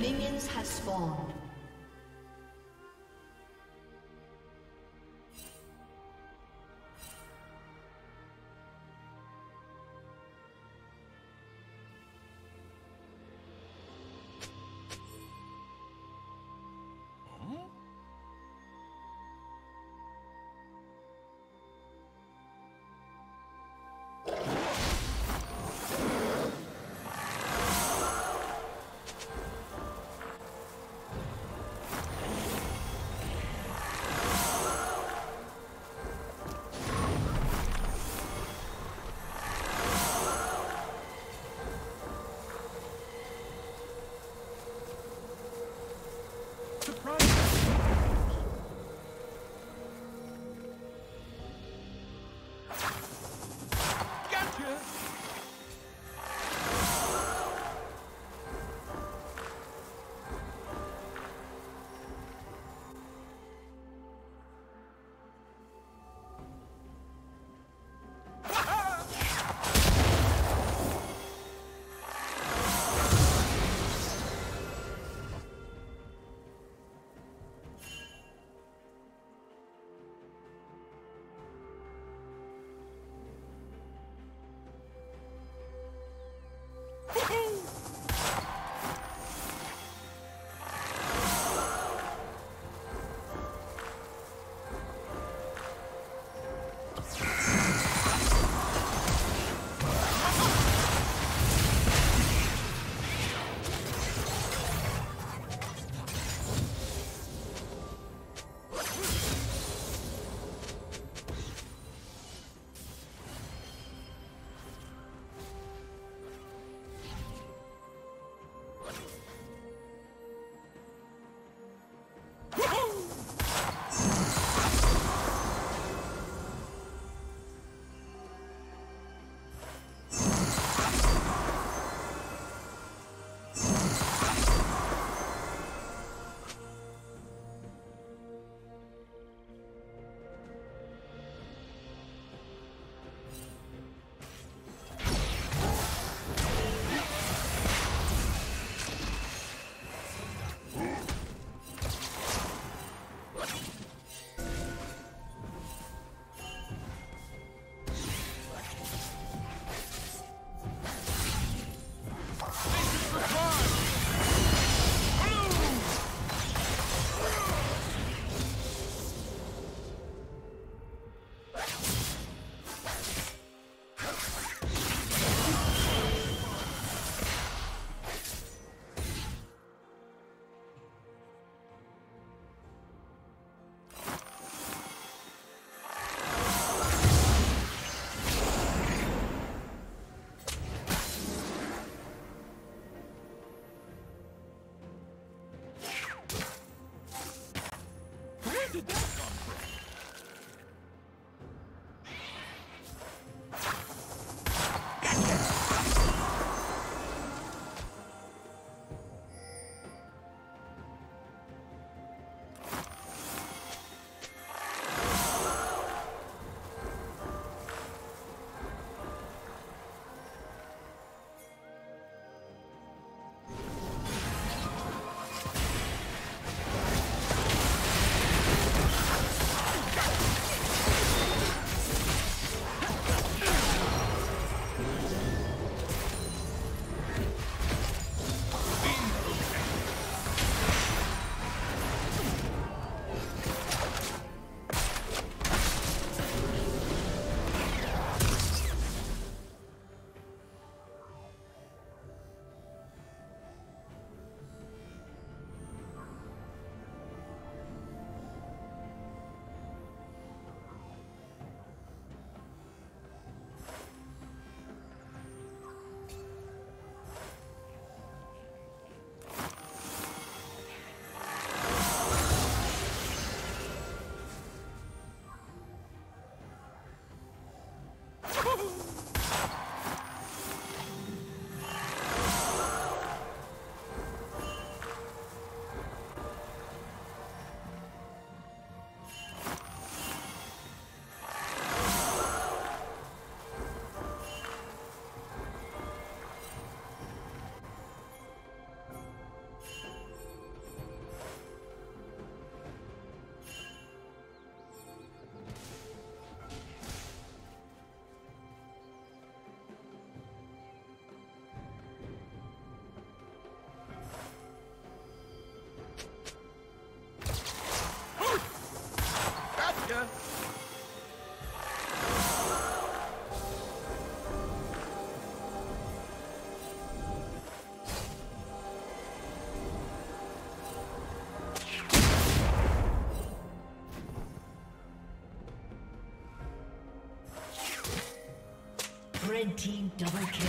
Minions have spawned. Double kill.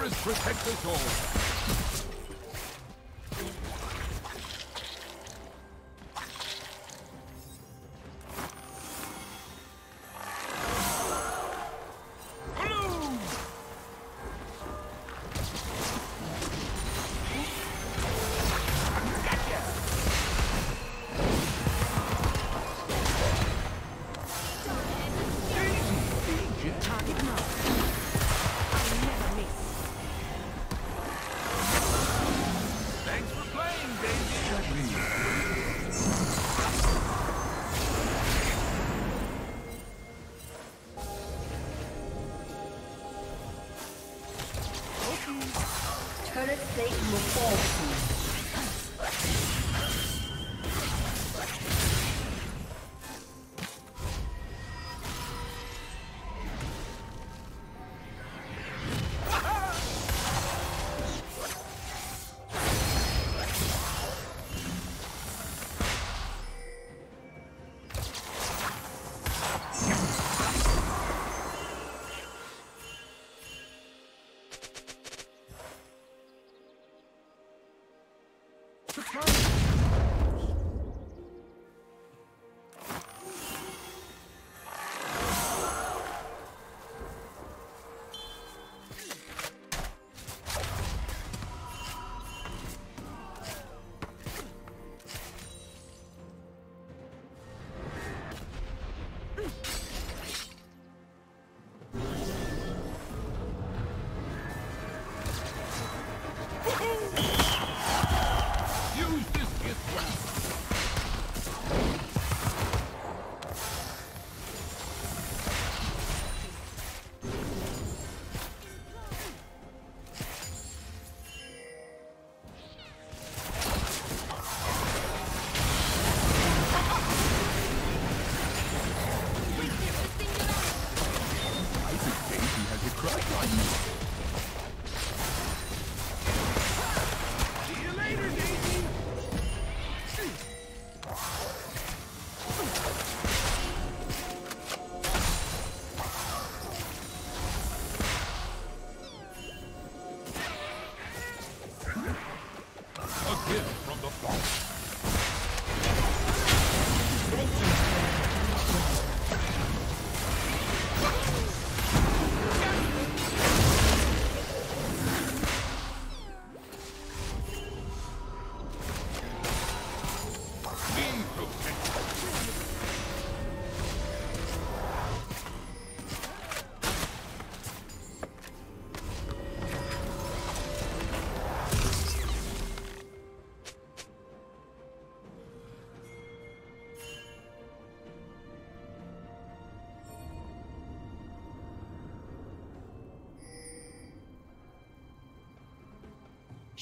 Forest protect us all.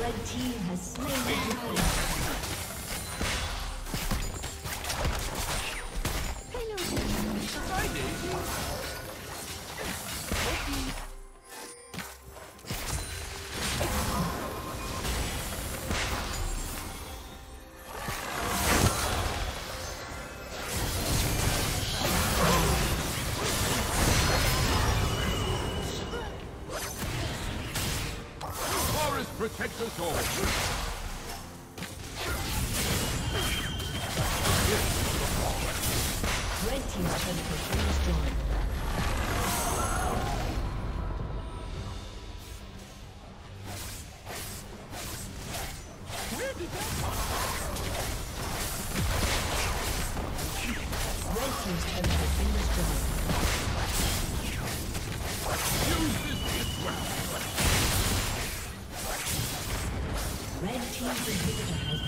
The team has slain the dragon. Protect us all. Red team has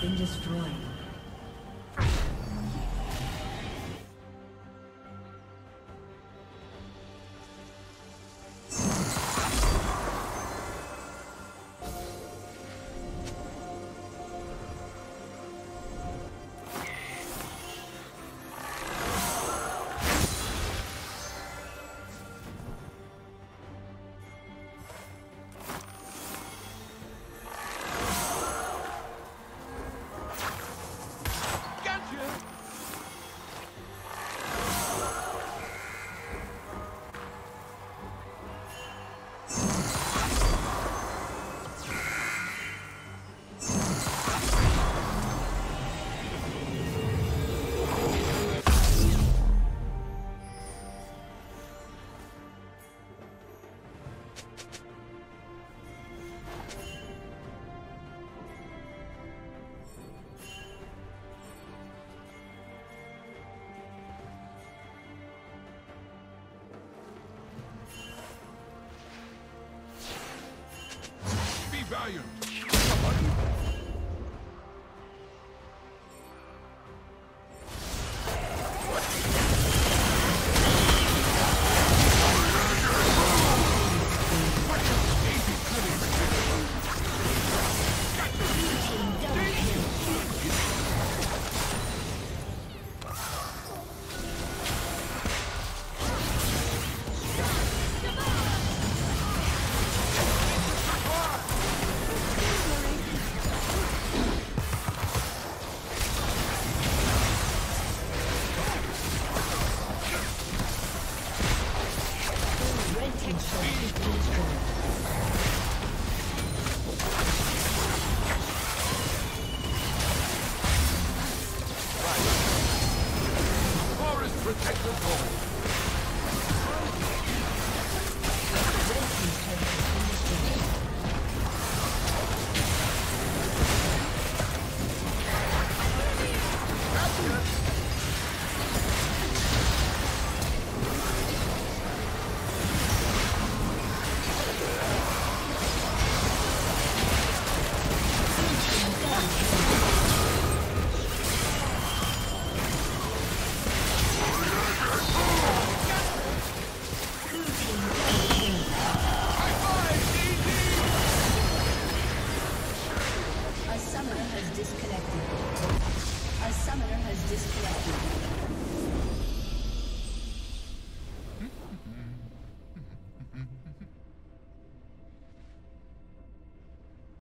been destroyed. Valiant. A summoner has disconnected.